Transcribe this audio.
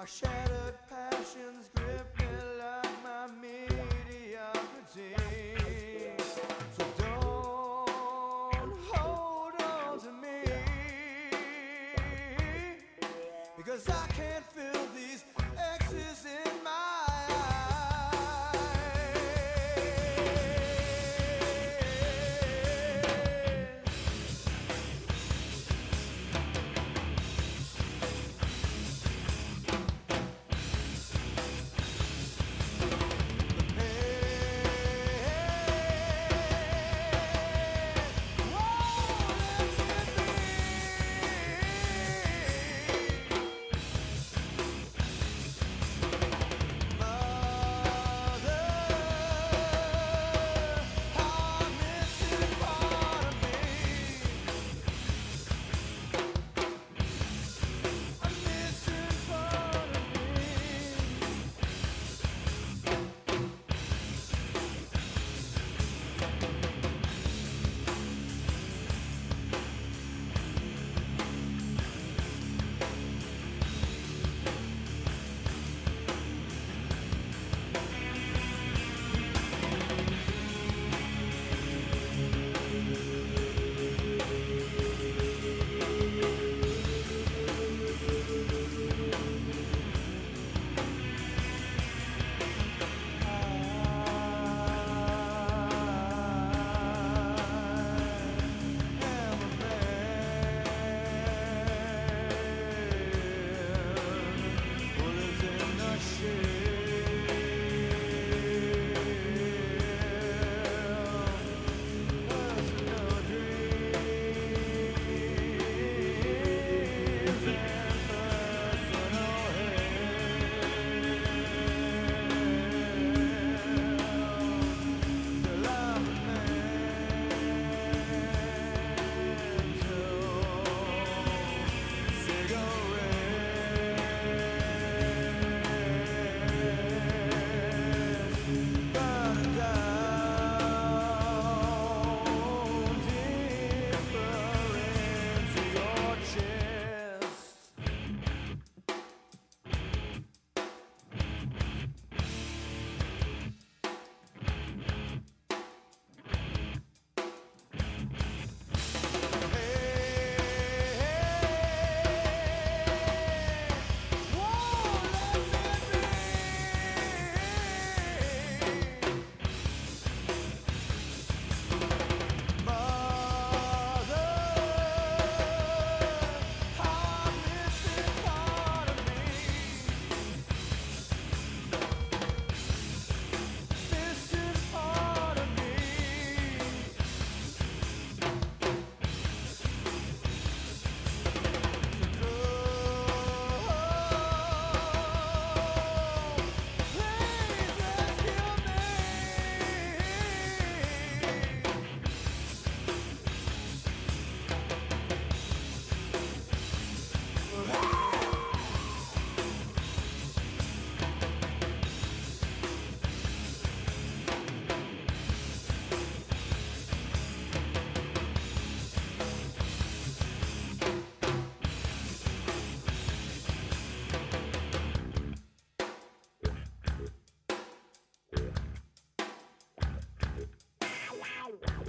My shattered passions grip me like my mediocrity. So don't hold on to me, because I can't feel these X's in my wow.